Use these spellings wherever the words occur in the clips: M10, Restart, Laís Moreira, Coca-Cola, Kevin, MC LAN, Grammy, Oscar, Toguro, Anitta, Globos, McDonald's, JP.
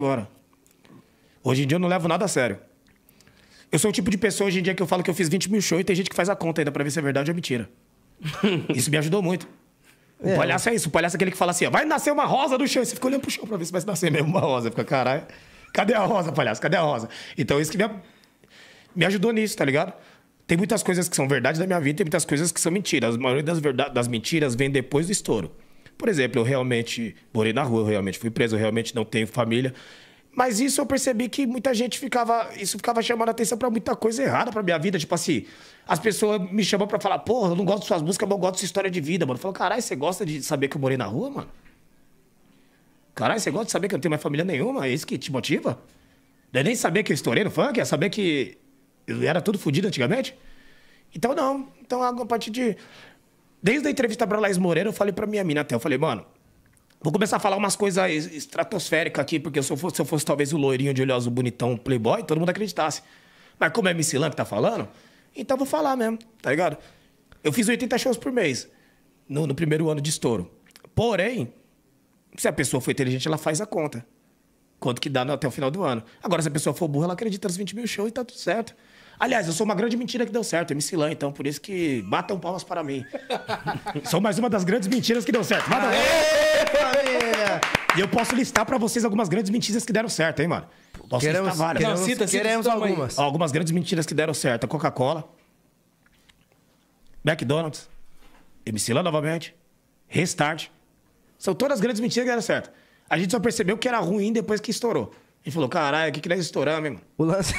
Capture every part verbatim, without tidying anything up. Agora. Hoje em dia eu não levo nada a sério. Eu sou o tipo de pessoa hoje em dia que eu falo que eu fiz vinte mil shows e tem gente que faz a conta ainda pra ver se é verdade ou mentira. Isso me ajudou muito. O é. palhaço é isso. O palhaço é aquele que fala assim, ó, vai nascer uma rosa do chão. E você fica olhando pro chão pra ver se vai nascer mesmo uma rosa. Fica, caralho, cadê a rosa, palhaço? Cadê a rosa? Então isso que me, me ajudou nisso, tá ligado? Tem muitas coisas que são verdade da minha vida, tem muitas coisas que são mentiras. A maioria das, verdade, das mentiras vem depois do estouro. Por exemplo, eu realmente morei na rua, eu realmente fui preso, eu realmente não tenho família. Mas isso eu percebi que muita gente ficava... Isso ficava chamando a atenção pra muita coisa errada pra minha vida. Tipo assim, as pessoas me chamam pra falar, porra, eu não gosto de suas músicas, mas eu gosto de sua história de vida, mano. Eu falo, caralho, você gosta de saber que eu morei na rua, mano? Caralho, você gosta de saber que eu não tenho mais família nenhuma? É isso que te motiva? Não é nem saber que eu estourei no funk, é saber que... Era tudo fodido antigamente? Então não. Então a partir de... Desde a entrevista pra Laís Moreira, eu falei pra minha mina até. Eu falei, mano, vou começar a falar umas coisas estratosféricas aqui, porque se eu fosse, se eu fosse talvez o loirinho de olho azul bonitão, playboy, todo mundo acreditasse. Mas como é M C Lan que tá falando, então vou falar mesmo, tá ligado? Eu fiz oitenta shows por mês no, no primeiro ano de estouro. Porém, se a pessoa for inteligente, ela faz a conta. Quanto que dá até o final do ano. Agora, se a pessoa for burra, ela acredita nos vinte mil shows e tá tudo certo. Aliás, eu sou uma grande mentira que deu certo, M C Lan, então por isso que batam palmas para mim. Sou mais uma das grandes mentiras que deu certo. Manda e eu posso listar para vocês algumas grandes mentiras que deram certo, hein, mano? Posso queremos, listar várias. Queremos, não, cita, cita, queremos cita algumas. Ó, algumas grandes mentiras que deram certo. Coca-Cola, McDonald's, M C Lan novamente, Restart. São todas as grandes mentiras que deram certo. A gente só percebeu que era ruim depois que estourou. A gente falou, caralho, o que que nós estouramos, hein, mano? O lance...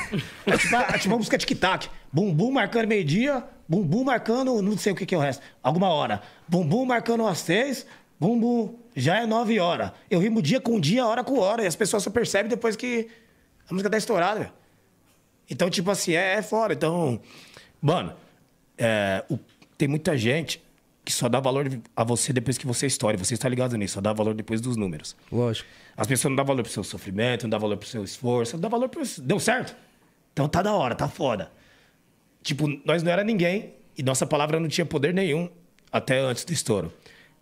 Ativou a música tic-tac. Bumbum marcando meio-dia, bumbum marcando... Não sei o que que é o resto. Alguma hora. Bumbum marcando às seis, bumbum... Já é nove horas. Eu rimo dia com dia, hora com hora. E as pessoas só percebem depois que a música tá estourada, velho. Então, tipo assim, é, é fora. Então, mano, é, o, tem muita gente... que só dá valor a você depois que você estoura. Você está ligado nisso, só dá valor depois dos números. Lógico. As pessoas não dão valor pro seu sofrimento, não dão valor pro seu esforço, não dão valor pro... Deu certo? Então tá da hora, tá foda. Tipo, nós não era ninguém e nossa palavra não tinha poder nenhum até antes do estouro.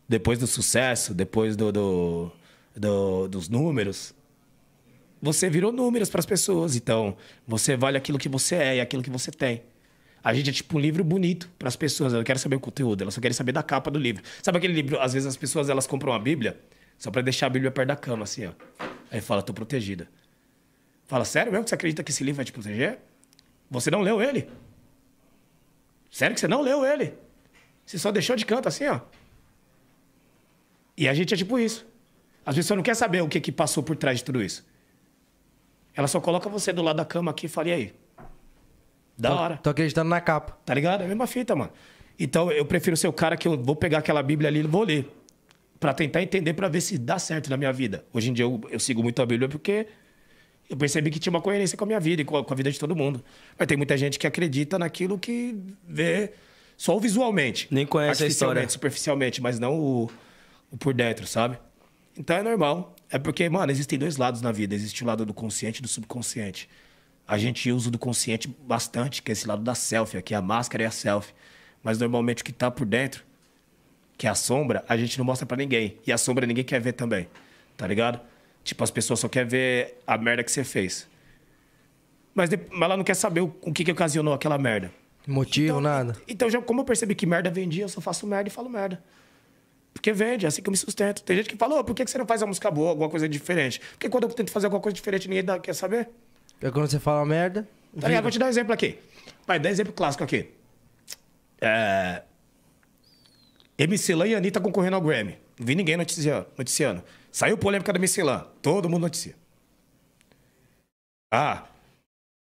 Depois do sucesso, depois do, do, do, dos números, você virou números pras pessoas. Então, você vale aquilo que você é e aquilo que você tem. A gente é tipo um livro bonito para as pessoas. Elas não querem saber o conteúdo, elas só querem saber da capa do livro. Sabe aquele livro? Às vezes as pessoas elas compram a Bíblia só para deixar a Bíblia perto da cama, assim, ó. Aí fala, tô protegida. Fala, sério mesmo que você acredita que esse livro vai te proteger? Você não leu ele? Sério que você não leu ele? Você só deixou de canto, assim, ó. E a gente é tipo isso. As pessoas não querem saber o que que passou por trás de tudo isso. Ela só coloca você do lado da cama aqui e fala, e aí? Da hora. Tô acreditando na capa. Tá ligado? É a mesma fita, mano. Então, eu prefiro ser o cara que eu vou pegar aquela Bíblia ali e vou ler. Pra tentar entender, pra ver se dá certo na minha vida. Hoje em dia, eu, eu sigo muito a Bíblia porque eu percebi que tinha uma coerência com a minha vida e com a, com a vida de todo mundo. Mas tem muita gente que acredita naquilo que vê só visualmente. Nem conhece a história. Superficialmente, mas não o, o por dentro, sabe? Então, é normal. É porque, mano, existem dois lados na vida. Existe o lado do consciente e do subconsciente. A gente usa do consciente bastante, que é esse lado da selfie, aqui a máscara e a selfie. Mas normalmente o que tá por dentro, que é a sombra, a gente não mostra pra ninguém. E a sombra ninguém quer ver também, tá ligado? Tipo, as pessoas só querem ver a merda que você fez. Mas, mas ela não quer saber o, o que que ocasionou aquela merda. Motivo, então, nada. Então, já, como eu percebi que merda vendia, eu só faço merda e falo merda. Porque vende, é assim que eu me sustento. Tem gente que fala, oh, por que que você não faz uma música boa, alguma coisa diferente? Porque quando eu tento fazer alguma coisa diferente, ninguém dá, quer saber. É quando você fala merda... Tá ligado? Vou te dar um exemplo aqui. Vai, dar um exemplo clássico aqui. É... M C Lan e Anitta concorrendo ao Grammy. Não vi ninguém noticiando. noticiando. Saiu polêmica da M C Lan. Todo mundo noticia. Ah,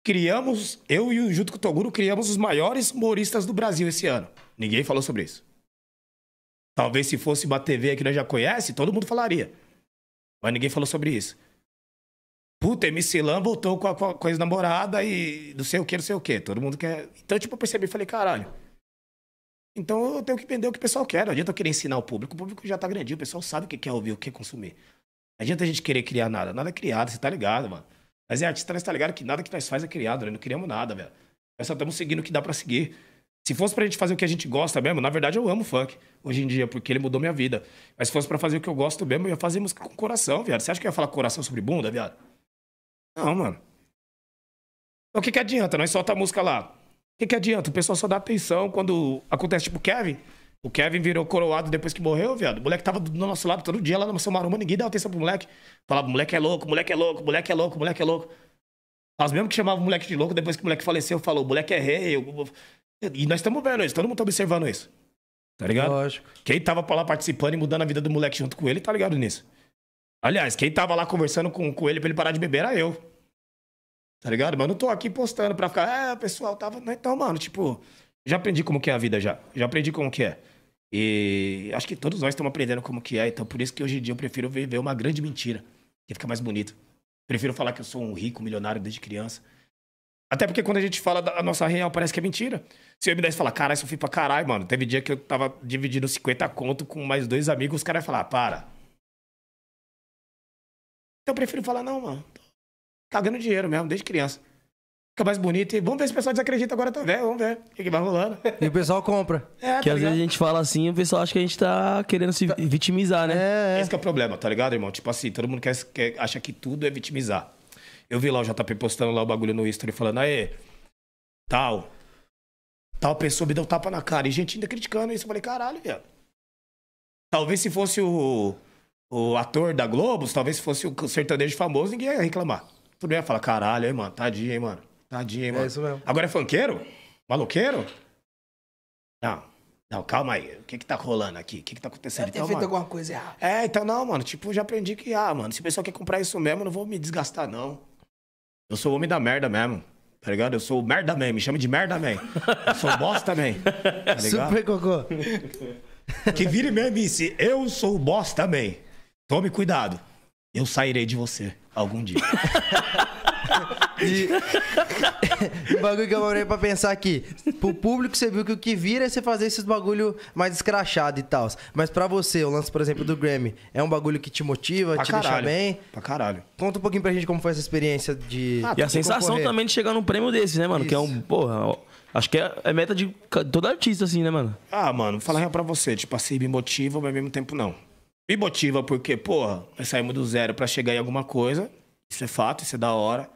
criamos... Eu e junto com o Toguro criamos os maiores humoristas do Brasil esse ano. Ninguém falou sobre isso. Talvez se fosse uma T V que nós já conhece, todo mundo falaria. Mas ninguém falou sobre isso. Puta, M C Lan voltou com a, com a ex-namorada e não sei o que, não sei o que. Todo mundo quer... Então, tipo, eu percebi e falei, caralho. Então, eu tenho que vender o que o pessoal quer. Não adianta eu querer ensinar o público. O público já tá grandinho. O pessoal sabe o que quer ouvir, o que quer consumir. Não adianta a gente querer criar nada. Nada é criado, você tá ligado, mano. Mas é artista, nós tá ligado que nada que nós faz é criado, né? Não criamos nada, velho. Nós só estamos seguindo o que dá pra seguir. Se fosse pra gente fazer o que a gente gosta mesmo... Na verdade, eu amo funk hoje em dia, porque ele mudou minha vida. Mas se fosse pra fazer o que eu gosto mesmo, eu ia fazer música com coração, viado. Você acha que eu ia falar coração sobre bunda, viado? Não, mano. Então o que que adianta? Nós solta a música lá. O que que adianta? O pessoal só dá atenção quando acontece tipo o Kevin. O Kevin virou coroado depois que morreu, viado. O moleque tava do nosso lado todo dia lá na nossa maromba, ninguém dava atenção pro moleque. Falava, moleque é louco, moleque é louco, moleque é louco, moleque é louco. Nós mesmo que chamavam o moleque de louco, depois que o moleque faleceu, falou, moleque é rei. Eu... E nós estamos vendo isso, todo mundo tá observando isso. Tá ligado? Lógico. Quem tava pra lá participando e mudando a vida do moleque junto com ele, tá ligado nisso. Aliás, quem tava lá conversando com, com ele pra ele parar de beber era eu. Tá ligado? Mas eu não tô aqui postando pra ficar, é, pessoal, tava... Então, mano, tipo... Já aprendi como que é a vida, já. Já aprendi como que é. E acho que todos nós estamos aprendendo como que é. Então, por isso que hoje em dia eu prefiro viver uma grande mentira. Que fica mais bonito. Prefiro falar que eu sou um rico milionário desde criança. Até porque quando a gente fala da nossa real, parece que é mentira. Se o M dez falar, caralho, isso eu fui pra caralho, mano. Teve dia que eu tava dividindo cinquenta conto com mais dois amigos, os caras iam falar, ah, para. Então eu prefiro falar, não, mano. Tô cagando dinheiro mesmo, desde criança. Fica mais bonito. E vamos ver se o pessoal desacredita agora também. Vamos ver o que vai rolando. E o pessoal compra. É, que tá às vezes a gente fala assim, o pessoal acha que a gente tá querendo se vitimizar, né? É. Esse que é o problema, tá ligado, irmão? Tipo assim, todo mundo quer, quer, acha que tudo é vitimizar. Eu vi lá o J P postando lá o bagulho no history falando, aê, tal, tal pessoa me deu um tapa na cara. E gente ainda criticando isso. Eu falei, caralho, velho. Talvez se fosse o, o ator da Globos, talvez se fosse o sertanejo famoso, ninguém ia reclamar. Todo mundo ia falar, caralho, hein, mano, tadinho, hein, mano. Tadinho, hein, mano. É isso mesmo. Agora é funkeiro? Maloqueiro? Não. Não, calma aí. O que que tá rolando aqui? O que que tá acontecendo? Deve ter então, feito mano? alguma coisa errada. É, então não, mano. Tipo, já aprendi que, ah, mano, se o pessoal quer comprar isso mesmo, eu não vou me desgastar, não. Eu sou o homem da merda mesmo, tá ligado? Eu sou o merda man, me chama de merda man. Eu sou bosta man, tá ligado? Super cocô. Que vire mesmo isso. Eu sou o bosta man. Tome cuidado. Eu sairei de você algum dia. E o bagulho que eu morei pra pensar aqui. Pro público, você viu que o que vira é você fazer esses bagulho mais escrachado e tal. Mas pra você, o lance, por exemplo, do Grammy, é um bagulho que te motiva, pra te caralho. deixa bem? Pra caralho. Conta um pouquinho pra gente como foi essa experiência de... Ah, e a sensação concorrer. também de chegar num prêmio desse, né, mano? Isso. Que é um... Porra, acho que é, é meta de todo artista, assim, né, mano? Ah, mano, vou falar pra você. Tipo assim, me motiva, mas ao mesmo tempo não. Me motiva porque, porra, nós saímos do zero pra chegar em alguma coisa. Isso é fato, isso é da hora.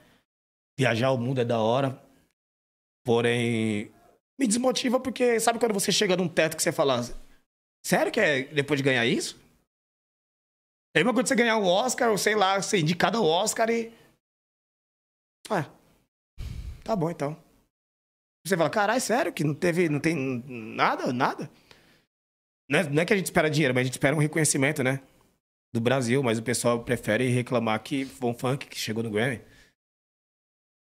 Viajar o mundo é da hora, porém, me desmotiva porque sabe quando você chega num teto que você fala, sério que é depois de ganhar isso? É a mesma coisa de você ganhar um Oscar, ou sei lá, ser indicado ao Oscar e... Ah, tá bom então. Você fala, caralho, sério que não teve, não tem nada, nada? Não é, não é que a gente espera dinheiro, mas a gente espera um reconhecimento, né? Do Brasil, mas o pessoal prefere reclamar que foi um funk que chegou no Grammy.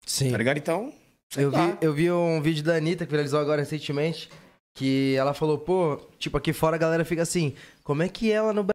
Sim. Tá ligado? Então, eu vi, eu vi um vídeo da Anitta que viralizou agora recentemente, que ela falou, pô, tipo, aqui fora a galera fica assim, como é que ela no Brasil